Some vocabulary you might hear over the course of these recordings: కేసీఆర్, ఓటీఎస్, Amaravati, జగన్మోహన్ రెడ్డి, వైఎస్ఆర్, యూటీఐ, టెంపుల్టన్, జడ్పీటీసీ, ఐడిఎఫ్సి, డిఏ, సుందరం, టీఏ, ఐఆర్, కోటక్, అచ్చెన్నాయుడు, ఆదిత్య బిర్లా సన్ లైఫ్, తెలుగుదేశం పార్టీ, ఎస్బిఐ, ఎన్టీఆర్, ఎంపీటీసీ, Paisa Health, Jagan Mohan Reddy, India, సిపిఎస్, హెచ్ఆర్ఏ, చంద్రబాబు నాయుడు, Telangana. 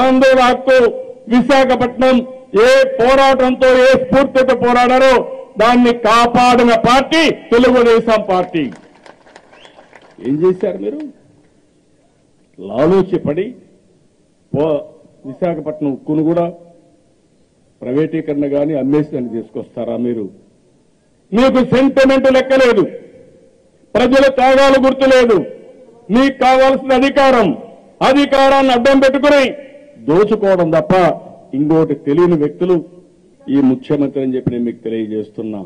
ఆంధ్ర హక్కు విశాఖపట్నం ఏ పోరాటంతో ఏ స్ఫూర్తితో పోరాడారో దాన్ని కాపాడిన పార్టీ తెలుగుదేశం పార్టీ. ఏం చేశారు మీరు? లాలోచిపడి విశాఖపట్నం ఉక్కును కూడా ప్రైవేటీకరణ కానీ అమ్మేసి తీసుకొస్తారా మీరు? మీకు సెంటిమెంట్ లెక్కలేదు, ప్రజల త్యాగాలు గుర్తులేదు, మీకు కావాల్సిన అధికారాన్ని అడ్డం పెట్టుకుని దోచుకోవడం తప్ప ఇంకోటి తెలియని వ్యక్తులు ఈ ముఖ్యమంత్రి అని చెప్పి నేను మీకు తెలియజేస్తున్నా.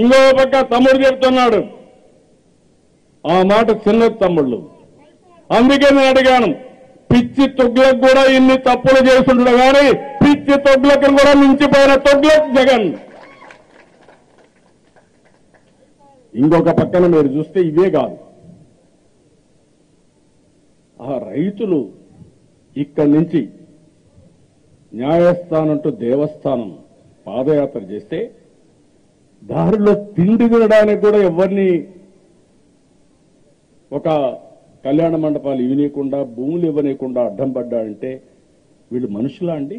ఇంకో పక్క తమ్ముడు చెప్తున్నాడు, ఆ మాట చిన్న తమ్ముళ్ళు. అందుకే నేను అడిగాను, పిచ్చి తొగ్గులకు కూడా ఇన్ని తప్పులు చేస్తుంటాడు కానీ పిచ్చి తొగ్గులకు కూడా మించిపోయిన తొగ్గులకు జగన్. ఇంకొక పక్కన మీరు చూస్తే ఇవే కాదు, ఆ రైతులు ఇక్కడి నుంచి న్యాయస్థానం టు దేవస్థానం పాదయాత్ర చేస్తే దారిలో తిండి తినడానికి కూడా ఎవరిని ఒక కళ్యాణ మండపాలు ఇవ్వనీయకుండా భూములు ఇవ్వనీయకుండా అడ్డం పడ్డాడంటే వీళ్ళు మనుషులా అండి?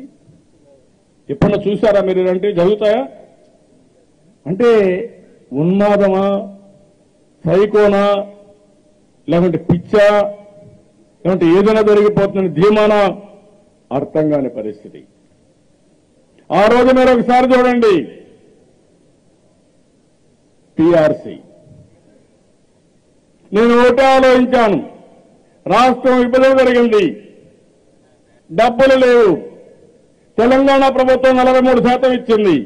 ఎప్పుడన్నా చూసారా మీరు ఇలాంటి జరుగుతాయా? అంటే ఉన్మాదమా, సైకోనా, లేకుంటే పిచ్చా, లేకుంటే ఏదైనా జరిగిపోతుందని ధీమానా? అర్థం కాని పరిస్థితి. ఆ రోజు మీరు ఒకసారి చూడండి, టిఆర్సీ నేను ఒకటే ఆలోచించాను, రాష్ట్రం విభజన జరిగింది, డబ్బులు లేవు, తెలంగాణ ప్రభుత్వం 43% ఇచ్చింది,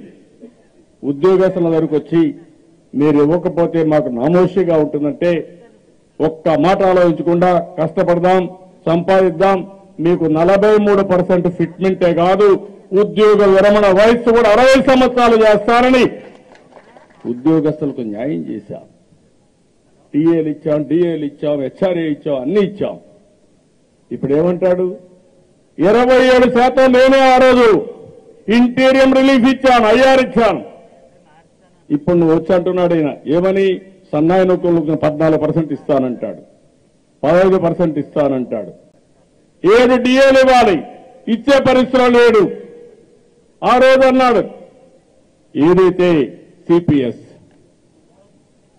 ఉద్యోగస్తుల దగ్గరకు వచ్చి మీరు ఇవ్వకపోతే మాకు నామోషిగా ఉంటుందంటే ఒక్క మాట ఆలోచించకుండా కష్టపడదాం సంపాదిద్దాం, మీకు 43% ఫిట్మెంటే కాదు ఉద్యోగ విరమణ వయస్సు కూడా 60 సంవత్సరాలు చేస్తారని ఉద్యోగస్తులకు న్యాయం చేశాం. టీఏలు ఇచ్చాం, డిఏలు ఇచ్చాం, హెచ్ఆర్ఏ ఇచ్చాం, అన్ని ఇచ్చాం. ఇప్పుడు ఏమంటాడు? 27% నేనే ఆ రోజు ఇంటీరియం రిలీఫ్ ఇచ్చాను, ఐఆర్ ఇచ్చాను, ఇప్పుడు నువ్వు వచ్చి అంటున్నాడు ఆయన ఏమని? సన్నాయి నొక్కులకు 14% ఇస్తానంటాడు, 15% ఇస్తానంటాడు, 7 DAలు ఇవ్వాలి, ఇచ్చే పరిస్థితిలో లేడు. ఆ రోజు అన్నాడు ఏదైతే సిపిఎస్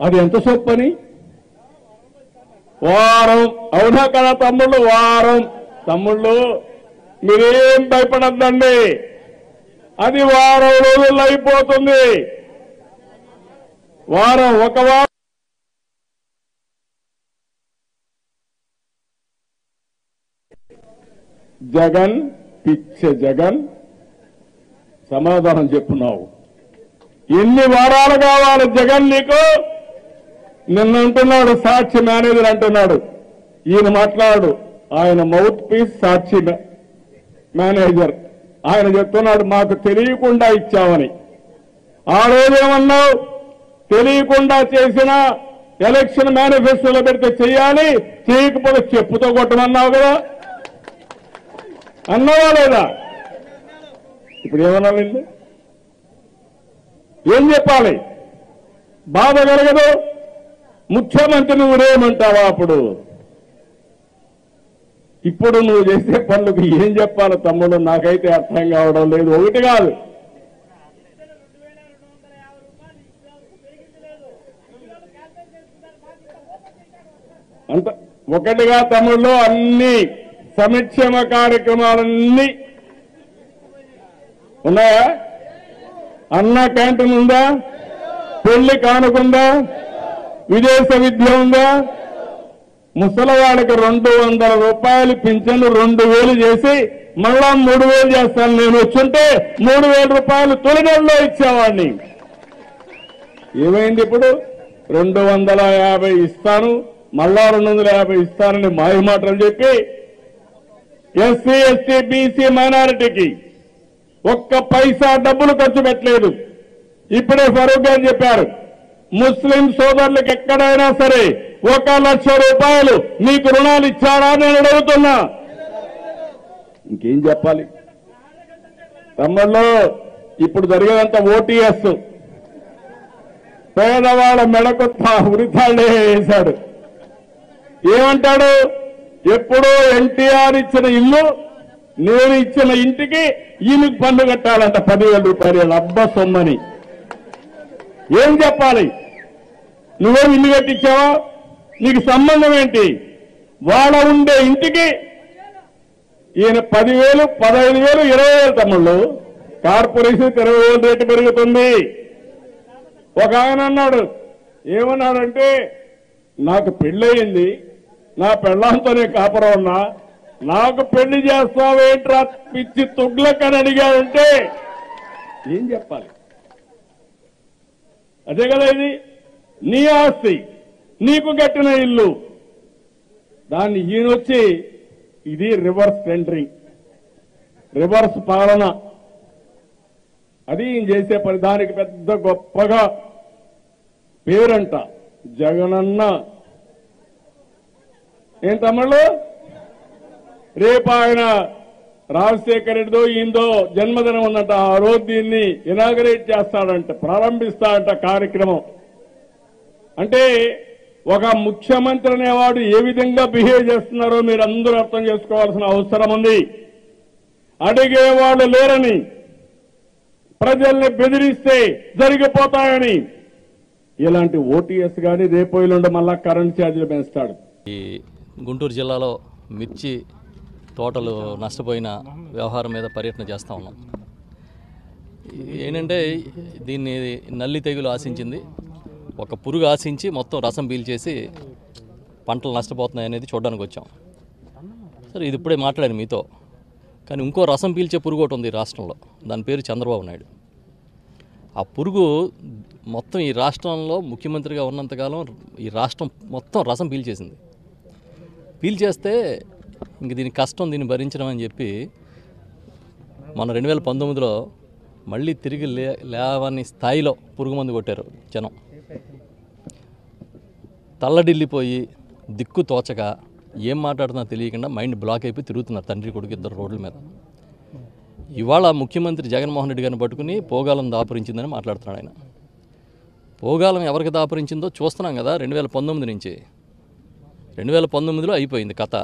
అది ఎంత సొప్పని వారం. అవునా కదా తమ్ముళ్ళు? వారం. తమ్ముళ్ళు మీరేం భయపడద్దండి, అది వారం రోజుల్లో అయిపోతుంది. వారం, ఒక వారం జగన్ పిచ్చే జగన్ సమాధానం చెప్పున్నావు. ఎన్ని వారాలు కావాలి జగన్ నీకు? నిన్న అంటున్నాడు సాక్షి మేనేజర్ అంటున్నాడు, ఈయన మాట్లాడు, ఆయన మౌత్ పీస్ సాక్షి మేనేజర్, ఆయన చెప్తున్నాడు మాకు తెలియకుండా ఇచ్చామని. ఆ రోజేమన్నావు? తెలియకుండా చేసిన ఎలక్షన్ మేనిఫెస్టోలో పెడితే చేయాలి, చేయకపోతే చెప్పుతో కొట్టమన్నావు కదా, అన్నావా లేదా? ఇప్పుడు ఏమన్నా వీళ్ళు ఏం చెప్పాలి? బాధ కలగదు ముఖ్యమంత్రి నువ్వు రేమంటావా? అప్పుడు ఇప్పుడు నువ్వు చేసే పనులకు ఏం చెప్పాలి తమ్ముడు? నాకైతే అర్థం కావడం లేదు. ఒకటి కాదు, అంత ఒకటిగా తమ్ముళ్ళు అన్ని సంక్షేమ కార్యక్రమాలన్నీ ఉన్నాయా? అన్న క్యాంటీన్ ఉందా? పెళ్లి కానుకుందా? విదేశ విద్య ఉందా? ముసలవాడికి 200 రూపాయలు పింఛన్లు 2,000 చేసి మళ్ళా 3,000 చేస్తాను, నేను వచ్చుంటే 3,000 రూపాయలు తొలిగల్లో ఇచ్చేవాడిని. ఏమైంది ఇప్పుడు? 250 ఇస్తాను మళ్ళా 250 ఇస్తానని మాయమాటలు చెప్పి ఎస్సీ ఎస్టీ బీసీ మైనారిటీకి ఒక్క పైసా డబ్బులు ఖర్చు పెట్టలేదు. ఇప్పుడే ఫరూక్ గారు చెప్పారు, ముస్లిం సోదరులకు ఎక్కడైనా సరే 1,00,000 రూపాయలు మీకు రుణాలు ఇచ్చారా నేను అడుగుతున్నా. ఇంకేం చెప్పాలి తమ్ముళ్ళు? ఇప్పుడు జరిగేదంతా ఓటీఎస్, పేదవాళ్ళ మెడకు ఉరితాళ్లే వేశాడు. ఏమంటాడు? ఎప్పుడు ఎన్టీఆర్ ఇచ్చిన ఇల్లు నేను ఇచ్చిన ఇంటికి ఈయనకి పన్ను కట్టాలంట 10000 రూపాయలు అబ్బ సొమ్మని ఏం చెప్పాలి నువ్వు ఇల్లు కట్టించావా నీకు సంబంధం ఏంటి వాళ్ళ ఉండే ఇంటికి ఈయన 10000 15000 20000 తమ్ముళ్ళు కార్పొరేషన్ 20000 రేటు పెరుగుతుంది ఒక ఆయన అన్నాడు ఏమన్నాడంటే నాకు పెళ్ళయింది నా పెళ్ళాంతోనే కాపురం ఉన్నా నాకు పెళ్లి చేస్తావేంట్రా పిచ్చి తుగ్లకని అడిగాడంటే ఏం చెప్పాలి అదే కదా ఇది నీ ఆస్తి నీకు కట్టిన ఇల్లు దాన్ని ఈయనొచ్చి ఇది రివర్స్ టెండరింగ్ రివర్స్ పాలన అది ఈయన చేసే పని దానికి పెద్ద గొప్పగా పేరంట జగనన్న ఏం తమ్ముళ్ళు రేపు ఆయన రాజశేఖర రెడ్డిదో ఈయనదో జన్మదినం ఉన్నట్ట ఆ రోజు దీన్ని ఇనాగరేట్ చేస్తాడంట ప్రారంభిస్తాడంట కార్యక్రమం అంటే ఒక ముఖ్యమంత్రి అనేవాడు ఏ విధంగా బిహేవ్ చేస్తున్నారో మీరు అందరూ అర్థం చేసుకోవాల్సిన అవసరం ఉంది అడిగేవాళ్ళు లేరని ప్రజల్ని బెదిరిస్తే జరిగిపోతాయని ఇలాంటి ఓటీఎస్ కానీ రేపో ఎల్లుండో మళ్ళా కరెంట్ ఛార్జీలు పెంచుతాడు ఈ గుంటూరు జిల్లాలో మిర్చి తోటలు నష్టపోయిన వ్యవహారం మీద పర్యటన చేస్తూ ఉన్నాం ఏంటంటే దీన్ని నల్లి తెగులు ఆశించింది ఒక పురుగు ఆశించి మొత్తం రసం పీల్చేసి పంటలు నష్టపోతున్నాయి అనేది చూడడానికి వచ్చాం సరే ఇది ఇప్పుడే మాట్లాడాను మీతో కానీ ఇంకో రసం పీల్చే పురుగు ఒకటి ఉంది రాష్ట్రంలో దాని పేరు చంద్రబాబు నాయుడు ఆ పురుగు మొత్తం ఈ రాష్ట్రంలో ముఖ్యమంత్రిగా ఉన్నంతకాలం ఈ రాష్ట్రం మొత్తం రసం పీల్చేసింది పీల్చేస్తే ఇంక దీని కష్టం దీన్ని భరించడం అని చెప్పి మన 2019లో మళ్ళీ తిరిగి లేవని స్థాయిలో పురుగు మందు కొట్టారు జనం తల్లడిల్లిపోయి దిక్కు తోచక ఏం మాట్లాడుతున్నా తెలియకుండా మైండ్ బ్లాక్ అయిపోయి తిరుగుతున్నారు తండ్రి కొడుకు ఇద్దరు రోడ్ల మీద ఇవాళ ముఖ్యమంత్రి జగన్మోహన్ రెడ్డి గారిని పట్టుకుని పోగాలం దాపురించిందని మాట్లాడుతున్నాడు ఆయన పోగాలం ఎవరికి దాపురించిందో చూస్తున్నాం కదా 2019 నుంచి 2019లో అయిపోయింది కథ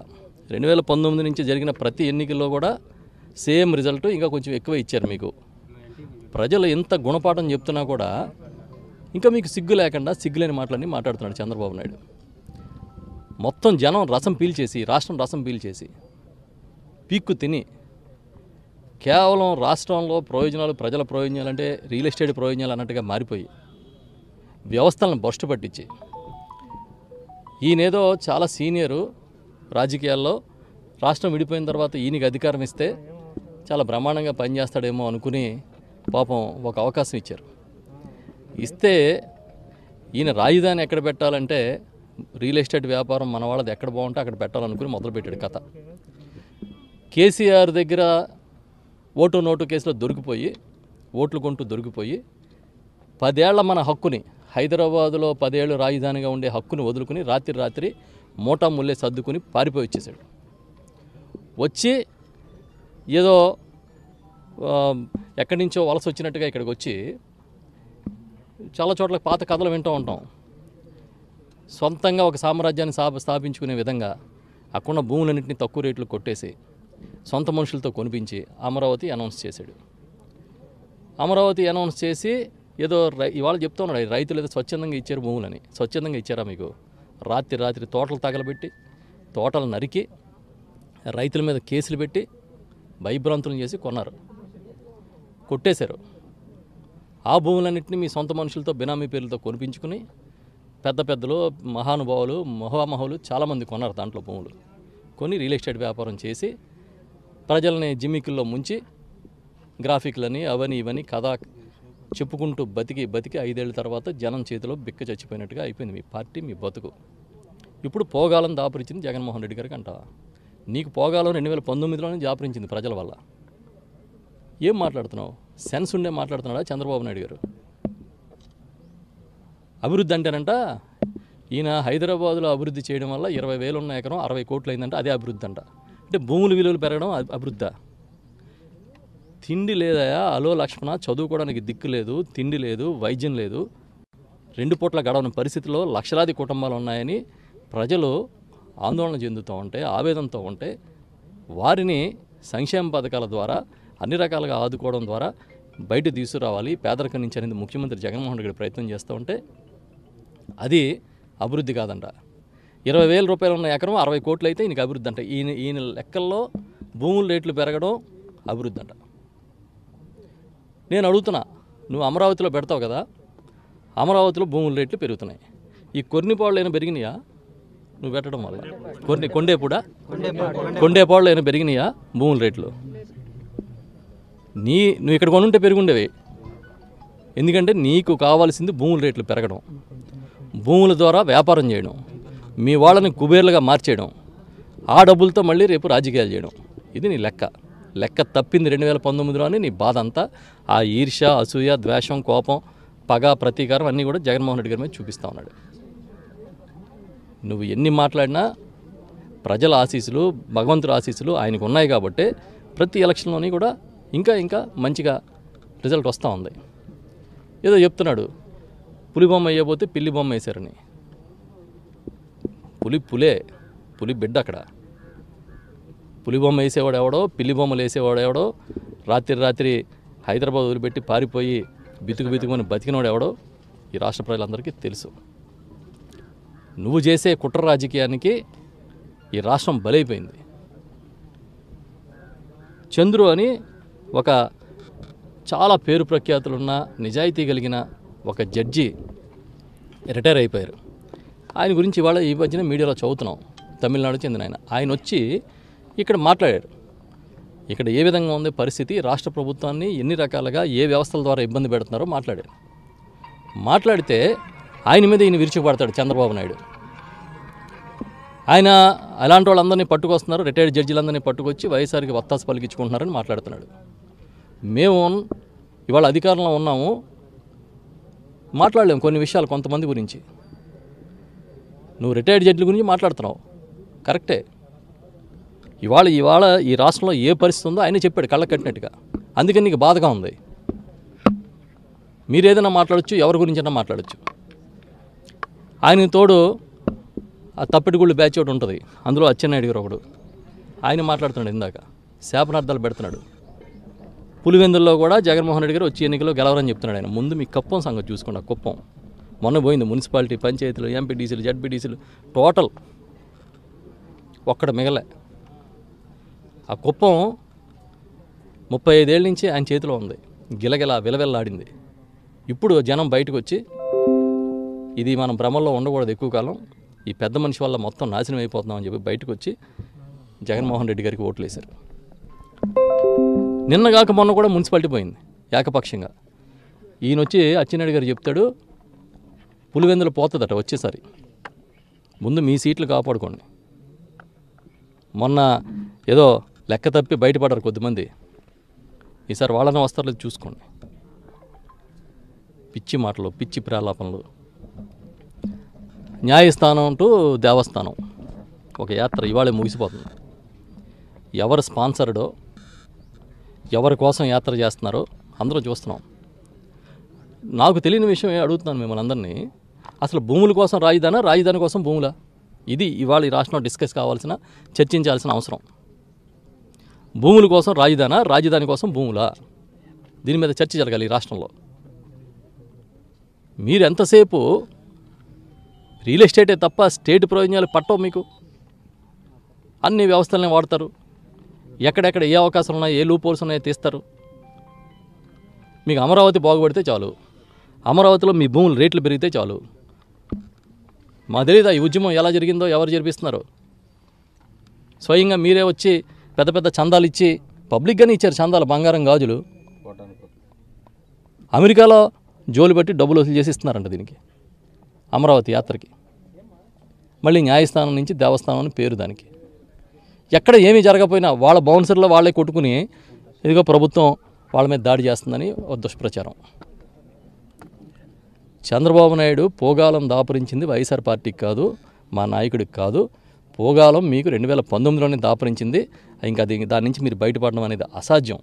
2019 నుంచి జరిగిన ప్రతి ఎన్నికల్లో కూడా సేమ్ రిజల్ట్ ఇంకా కొంచెం ఎక్కువ ఇచ్చారు మీకు ప్రజలు ఎంత గుణపాఠం చెప్తున్నా కూడా ఇంకా మీకు సిగ్గు లేకుండా సిగ్గులేని మాటలన్నీ మాట్లాడుతున్నాడు చంద్రబాబు నాయుడు మొత్తం జనం రసం పీల్చేసి రాష్ట్రం రసం పీల్చేసి పీక్కు తిని కేవలం రాష్ట్రంలో ప్రయోజనాలు ప్రజల ప్రయోజనాలు అంటే రియల్ ఎస్టేట్ ప్రయోజనాలు అన్నట్టుగా మారిపోయి వ్యవస్థలను భ్రష్టు పట్టించి ఈయనేదో చాలా సీనియరు రాజకీయాల్లో రాష్ట్రం విడిపోయిన తర్వాత ఈయనకి అధికారం ఇస్తే చాలా బ్రహ్మాండంగా పనిచేస్తాడేమో అనుకుని పాపం ఒక అవకాశం ఇచ్చారు ఇస్తే ఈయన రాజధాని ఎక్కడ పెట్టాలంటే రియల్ ఎస్టేట్ వ్యాపారం మన వాళ్ళది ఎక్కడ బాగుంటే అక్కడ పెట్టాలనుకుని మొదలుపెట్టాడు కథ కేసీఆర్ దగ్గర ఓటు నోటు కేసులో దొరికిపోయి ఓట్లు కొంటూ దొరికిపోయి 10 ఏళ్ల మన హక్కుని హైదరాబాదులో 10 ఏళ్ళు రాజధానిగా ఉండే హక్కుని వదులుకుని రాత్రి రాత్రి మోటా ముల్లే సర్దుకుని పారిపోయి వచ్చేసాడు వచ్చి ఏదో ఎక్కడి నుంచో వలస వచ్చినట్టుగా ఇక్కడికి వచ్చి చాలా చోట్ల పాత కథలు వింటూ ఉంటాం సొంతంగా ఒక సామ్రాజ్యాన్ని స్థాపించుకునే విధంగా అక్కడ భూములన్నింటినీ తక్కువ రేట్లు కొట్టేసి సొంత మనుషులతో కొనిపించి అమరావతి అనౌన్స్ చేశాడు అమరావతి అనౌన్స్ చేసి ఏదో ఇవాళ చెప్తూ ఉన్నాడు రైతులు ఏదో స్వచ్ఛందంగా ఇచ్చారు భూములని స్వచ్ఛందంగా ఇచ్చారా మీకు రాత్రి రాత్రి తోటలు తగలబెట్టి తోటలు నరికి రైతుల మీద కేసులు పెట్టి భయభ్రాంతులను చేసి కొన్నారు కొట్టేశారు ఆ భూములన్నింటినీ మీ సొంత మనుషులతో బినామీ పేర్లతో కొనిపించుకుని పెద్ద పెద్దలు మహానుభావులు మహామహులు చాలామంది కొన్నారు దాంట్లో భూములు కొని రియల్ ఎస్టేట్ వ్యాపారం చేసి ప్రజల్ని జిమ్మికుల్లో ముంచి గ్రాఫిక్లని అవని ఇవని కథ చెప్పుకుంటూ బతికి బతికి 5 ఏళ్ళ తర్వాత జనం చేతిలో బిక్క చచ్చిపోయినట్టుగా అయిపోయింది మీ పార్టీ మీ బతుకు ఇప్పుడు పోగాలను దాపురించింది జగన్మోహన్ రెడ్డి గారికి అంట నీకు పోగాలం 2019లోనే దాపురించింది ప్రజల వల్ల ఏం మాట్లాడుతున్నావు సెన్స్ ఉండే మాట్లాడుతున్నాడా చంద్రబాబు నాయుడు గారు అభివృద్ధి అంటేనంట ఈయన హైదరాబాద్లో అభివృద్ధి చేయడం వల్ల 20,000 ఉన్న ఎకరం 60 కోట్లు అయిందంటే అదే అభివృద్ధి అంట అంటే భూముల విలువలు పెరగడం అభివృద్ధి తిండి లేదా అలో లక్ష్మణ చదువుకోవడానికి దిక్కు లేదు తిండి లేదు వైద్యం లేదు 2 పూట్ల గడవని పరిస్థితిలో లక్షలాది కుటుంబాలు ఉన్నాయని ప్రజలు ఆందోళన చెందుతూ ఉంటే ఆవేదనతో ఉంటే వారిని సంక్షేమ పథకాల ద్వారా అన్ని రకాలుగా ఆదుకోవడం ద్వారా బయట తీసుకురావాలి పేదరికం నుంచి అనేది ముఖ్యమంత్రి జగన్మోహన్ రెడ్డి ప్రయత్నం చేస్తూ ఉంటే అది అభివృద్ధి కాదంట. 20,000 రూపాయలు ఉన్న ఎకరం 60 కోట్లు అయితే ఈయనకి అభివృద్ధి అంట. ఈయన లెక్కల్లో భూముల రేట్లు పెరగడం అభివృద్ధి అంట. నేను అడుగుతున్నా, నువ్వు అమరావతిలో పెడతావు కదా, అమరావతిలో భూముల రేట్లు పెరుగుతున్నాయి, ఈ కొన్నిపాళ్ళు అయినా పెరిగినాయా నువ్వు పెట్టడం వల్ల? కొండేపాళ్ళు అయినా పెరిగినాయా భూముల రేట్లు? నువ్వు ఇక్కడ కొనుంటే పెరుగుండేవి. ఎందుకంటే నీకు కావాల్సింది భూముల రేట్లు పెరగడం, భూముల ద్వారా వ్యాపారం చేయడం, మీ వాళ్ళని కుబేర్లుగా మార్చేయడం, ఆ డబ్బులతో మళ్ళీ రేపు రాజకీయాలు చేయడం. ఇది నీ లెక్క తప్పింది 2019లో అని నీ బాధ అంతా ఆ ఈర్ష్య, అసూయ, ద్వేషం, కోపం, పగ, ప్రతీకారం అన్నీ కూడా జగన్మోహన్ రెడ్డి గారి మీద చూపిస్తూ ఉన్నాడు. నువ్వు ఎన్ని మాట్లాడినా ప్రజల ఆశీస్సులు, భగవంతుడి ఆశీస్సులు ఆయనకు ఉన్నాయి కాబట్టి ప్రతి ఎలక్షన్లోని కూడా ఇంకా ఇంకా మంచిగా రిజల్ట్ వస్తూ ఉంది. ఏదో చెప్తున్నాడు, పులి బొమ్మ వేయబోతే పిల్లి బొమ్మ వేశారని. పులి బిడ్డ అక్కడ. పులి బొమ్మ వేసేవాడు ఎవడో, పిల్లి బొమ్మలు వేసేవాడు ఎవడో, రాత్రి హైదరాబాద్ వదిలిపెట్టి పారిపోయి బితుకుని బతికినోడు ఎవడో ఈ రాష్ట్ర ప్రజలందరికీ తెలుసు. నువ్వు చేసే కుట్ర రాజకీయానికి ఈ రాష్ట్రం బలైపోయింది. చంద్రు అని ఒక చాలా పేరు ప్రఖ్యాతులున్న నిజాయితీ కలిగిన ఒక జడ్జి రిటైర్ అయిపోయారు. ఆయన గురించి ఇవాళ ఈ మధ్యన మీడియాలో చదువుతున్నాం. తమిళనాడు చెందిన ఆయన వచ్చి ఇక్కడ మాట్లాడారు. ఇక్కడ ఏ విధంగా ఉంది పరిస్థితి, రాష్ట్ర ప్రభుత్వాన్ని ఎన్ని రకాలుగా ఏ వ్యవస్థల ద్వారా ఇబ్బంది పెడుతున్నారో మాట్లాడారు. మాట్లాడితే ఆయన మీద ఈయన విరుచుకుపడతాడు చంద్రబాబు నాయుడు. ఆయన అలాంటి వాళ్ళందరినీ పట్టుకొస్తున్నారు, రిటైర్డ్ జడ్జీలందరినీ పట్టుకొచ్చి వైఎస్ఆర్కి వత్తాసు పలికించుకుంటున్నారని మాట్లాడుతున్నాడు. మేము ఇవాళ అధికారంలో ఉన్నాము, మాట్లాడలేము కొన్ని విషయాలు కొంతమంది గురించి. నువ్వు రిటైర్డ్ జడ్జీల గురించి మాట్లాడుతున్నావు, కరెక్టే. ఇవాళ ఈ రాష్ట్రంలో ఏ పరిస్థితి ఉందో ఆయన చెప్పాడు కళ్ళ కట్టినట్టుగా. అందుకని నీకు బాధగా ఉంది. మీరేదైనా మాట్లాడచ్చు, ఎవరి గురించైనా మాట్లాడచ్చు. ఆయనకు తోడు ఆ తప్పిటిగుళ్ళు బ్యాచ్ ఒకటి ఉంటుంది, అందులో అచ్చెన్నాయుడు గారు ఒకడు. ఆయన మాట్లాడుతున్నాడు, ఇందాక శాపనార్థాలు పెడుతున్నాడు. పులివెందుల్లో కూడా జగన్మోహన్ రెడ్డి గారు వచ్చే ఎన్నికల్లో గెలవరని చెప్తున్నాడు ఆయన. ముందు మీ కుప్పం సంగతి చూసుకున్నా. కుప్పం మొన్న పోయింది, మున్సిపాలిటీ, పంచాయతీలు, ఎంపీటీసీలు, జడ్పీటీసీలు టోటల్ ఒక్కడ మిగలే. ఆ కుప్పం 35 ఏళ్ళ నుంచి ఆయన చేతిలో ఉంది, గిలగిల విలవెల్లాడింది. ఇప్పుడు జనం బయటకు వచ్చి ఇది మనం భ్రమల్లో ఉండకూడదు ఎక్కువ కాలం, ఈ పెద్ద మనిషి వల్ల మొత్తం నాశనం అయిపోతున్నామని చెప్పి బయటకు వచ్చి జగన్మోహన్ రెడ్డి గారికి ఓట్లు వేశారు. నిన్నగాక మొన్న కూడా మున్సిపాలిటీ పోయింది ఏకపక్షంగా. ఈయన వచ్చి అచ్చెన్నాయుడు గారు చెప్తాడు, పులివెందులు పోతుందట వచ్చేసారి, ముందు మీ సీట్లు కాపాడుకోండి. మొన్న ఏదో లెక్క తప్పి బయటపడ్డారు కొద్దిమంది, ఈసారి వాళ్ళని వస్తారో చూసుకోండి. పిచ్చి మాటలు, పిచ్చి ప్రలాపనలు. న్యాయస్థానం అంటూ దేవస్థానం ఒక యాత్ర ఇవాళే ముగిసిపోతుంది. ఎవరు స్పాన్సర్డో, ఎవరి కోసం యాత్ర చేస్తున్నారో అందరూ చూస్తున్నాం. నాకు తెలియని విషయం అడుగుతున్నాను మిమ్మల్ని అందరినీ, అసలు భూముల కోసం రాజధాని, రాజధాని కోసం భూముల? ఇది ఇవాళ ఈ రాష్ట్రంలో డిస్కస్ కావాల్సిన, చర్చించాల్సిన అవసరం. భూముల కోసం రాజధాని, రాజధాని కోసం భూముల? దీని మీద చర్చ జరగాలి ఈ రాష్ట్రంలో. మీరు ఎంతసేపు రియల్ ఎస్టేటే తప్ప స్టేట్ ప్రయోజనాలు పట్టవు మీకు. అన్ని వ్యవస్థలనే వాడతారు, ఎక్కడెక్కడ ఏ అవకాశాలు ఉన్నాయో, ఏ లూప్ హోల్స్ ఉన్నాయో తీస్తారు. మీకు అమరావతి బాగుపడితే చాలు, అమరావతిలో మీ భూముల రేట్లు పెరిగితే చాలు. మా తెలియదా ఈ ఉద్యమం ఎలా జరిగిందో, ఎవరు జరిపిస్తున్నారో? స్వయంగా మీరే వచ్చి పెద్ద పెద్ద చందాలు ఇచ్చి పబ్లిక్గానే ఇచ్చారు చందాలు, బంగారం, గాజులు. అమెరికాలో జోలు పెట్టి డబ్బులు వసూలు చేసి ఇస్తున్నారంట దీనికి, అమరావతి యాత్రకి. మళ్ళీ న్యాయస్థానం నుంచి దేవస్థానం అని పేరు దానికి. ఎక్కడ ఏమీ జరగకపోయినా వాళ్ళ బౌన్సర్లో వాళ్ళే కొట్టుకుని ఇదిగో ప్రభుత్వం వాళ్ళ మీద దాడి చేస్తుందని ఒక దుష్ప్రచారం. చంద్రబాబు నాయుడు పోగాలం దాపరించింది వైఎస్ఆర్ పార్టీకి కాదు, మా నాయకుడికి కాదు. పోగాలం మీకు 2019లోనే దాపరించింది. ఇంకా దాని నుంచి మీరు బయటపడడం అనేది అసాధ్యం.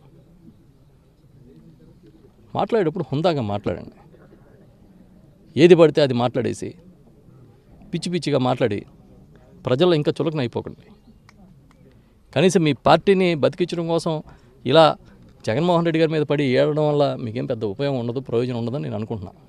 మాట్లాడేటప్పుడు హుందాగా మాట్లాడండి. ఏది పడితే అది మాట్లాడేసి పిచ్చిగా మాట్లాడి ప్రజలు ఇంకా చులకన అయిపోకండి. కనీసం మీ పార్టీని బతికించడం కోసం ఇలా జగన్ మోహన్ రెడ్డి గారి మీద పడి ఏడవడం వల్ల మీకేం పెద్ద ఉపయోగం ఉండదు, ప్రయోజనం ఉండదని నేను అనుకుంటున్నాను.